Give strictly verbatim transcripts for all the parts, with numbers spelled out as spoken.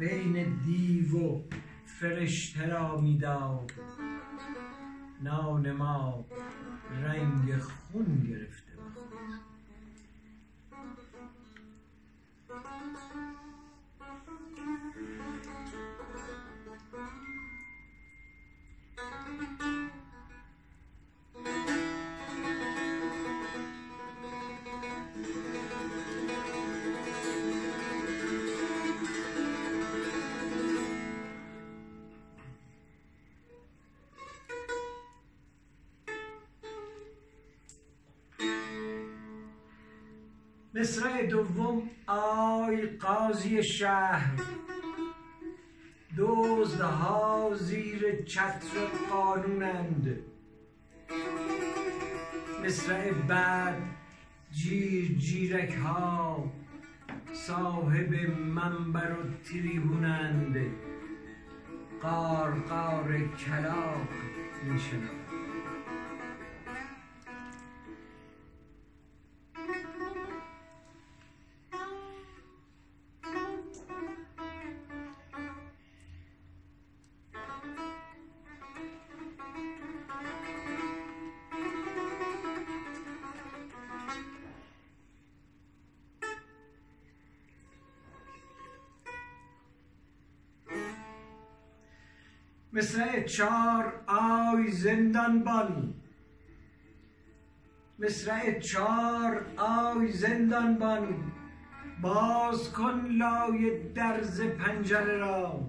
بین دیو و فرشته را میداد. نان ما رنگ خون گرفته بود. مصرع دوم: آی قاضی شهر، دزدها زیر چتر قانونند. مصرع بعد: جیر جیرک ها صاحب منبر و تریبونند، قارقار کلاغ میشنند. مصرع چار: آی زندانبان. مصرع چار: آی زندانبان، باز کن لای درز پنجره را،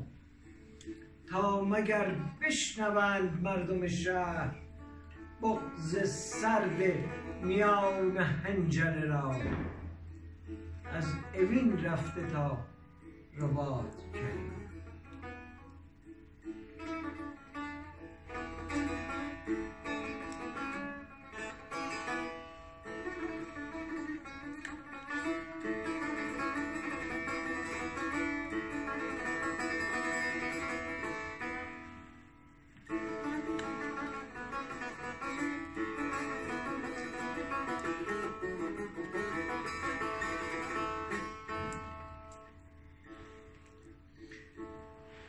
تا مگر بشنوند مردم شهر بغض سرو میان حنجره را. از اوین رفته تا رباط کرد.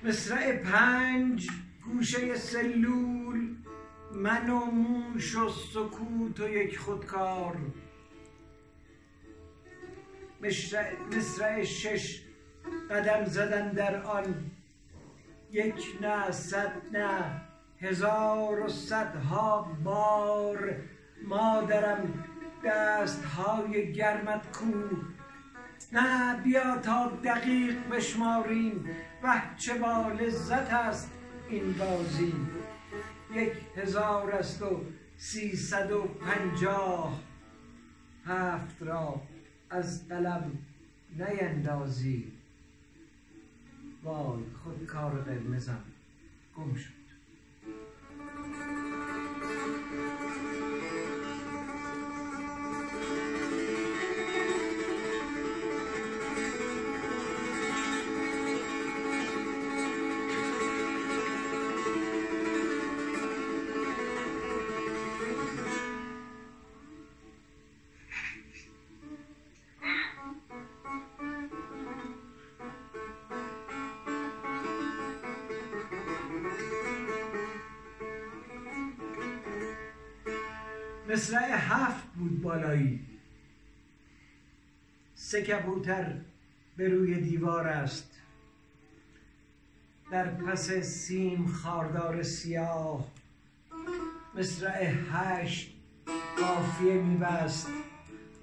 مصرع پنج: گوشه سلول، من و موش و سکوت و یک خودکار. مصرع شش: قدم زدن در آن، یک نه صد نه هزار و صدها بار. مادرم دستهای گرمت کو، نه بیا تا دقیق بشماریم. وه چه با لذت است این بازی، یک هزار است و سیصد و پنجاه. هفت را از قلم نیندازی، وای خود کار قرمزم گم شد. مصرع هفت بود بالایی: سه کبوتر به روی دیوار است، در پس سیم خاردار سیاه. مصرع هشت قافیه میبست: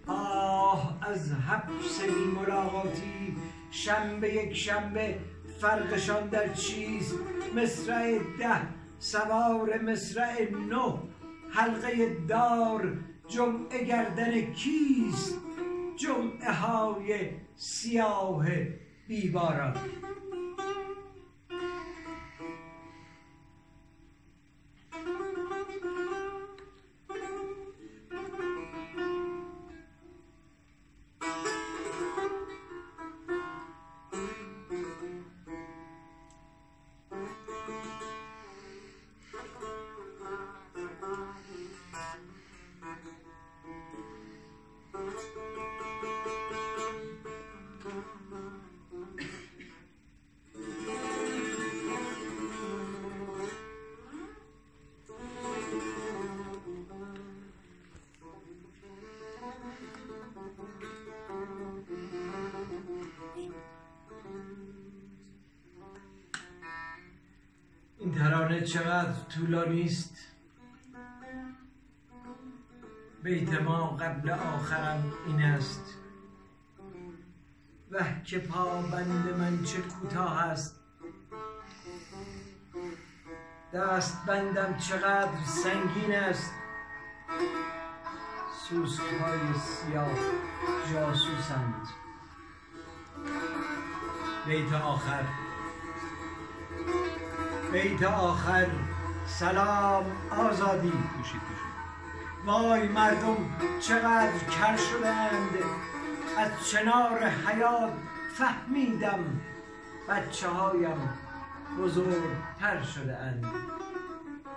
آه از حبس بی‌ملاقاتی، شنبه یک شنبه فرقشان در چیست. مصرع ده سوار مصرع نه، حلقه دار جمعه گردن کیست. جمعه های سیاه بیباران. ترانه چقدر طولانی است، بیت ما قبل آخرم این است. وه که پابند من چه کوتاه است، دست بندم چقدر سنگین است. سوسک‌های سیاه جاسوسند. بیت آخر، بیت آخر. سلام آزادی. وای مردم چقدر کر شدند، از چنار حیات فهمیدم بچه هایم بزرگتر شده اند.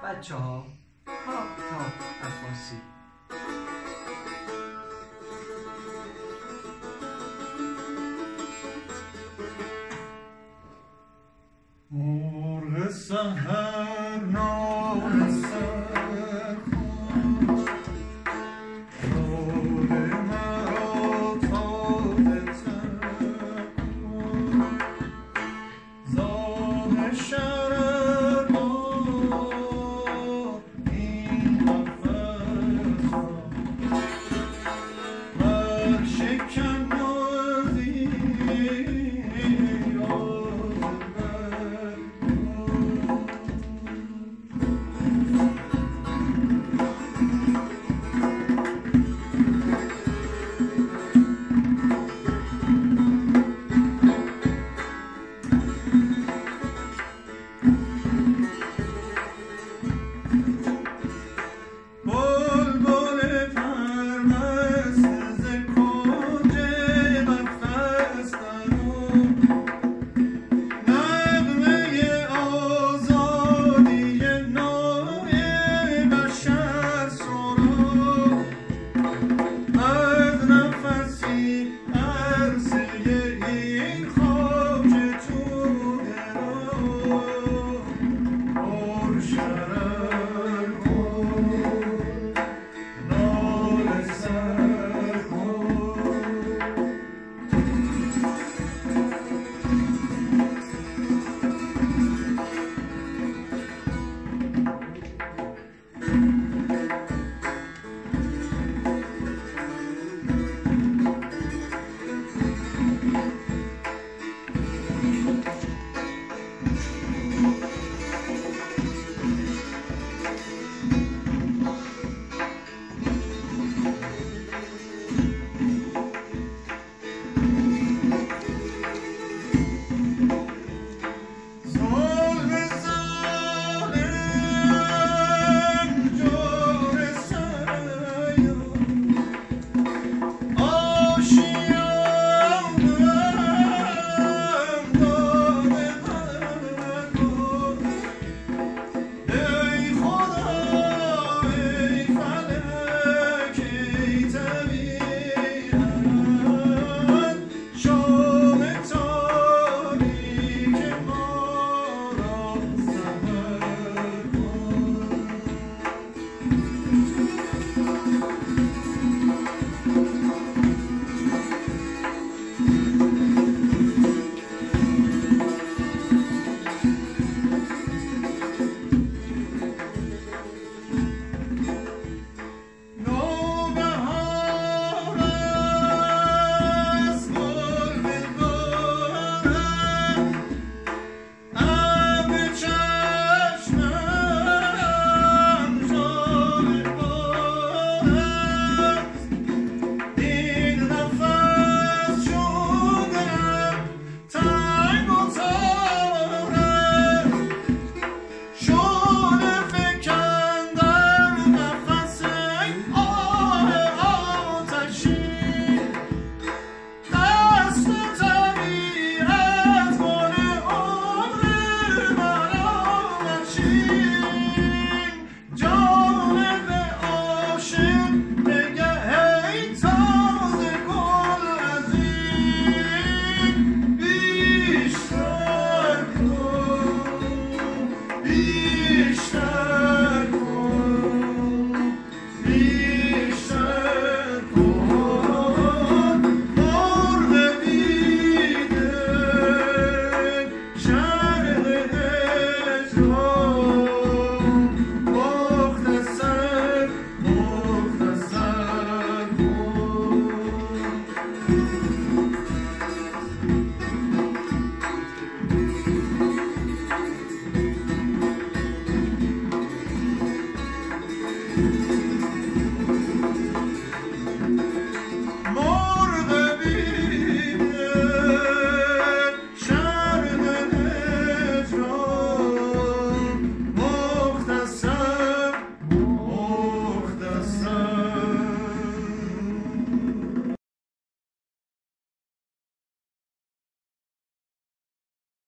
بچه ها پاک پاک عباسی. مرغ سحر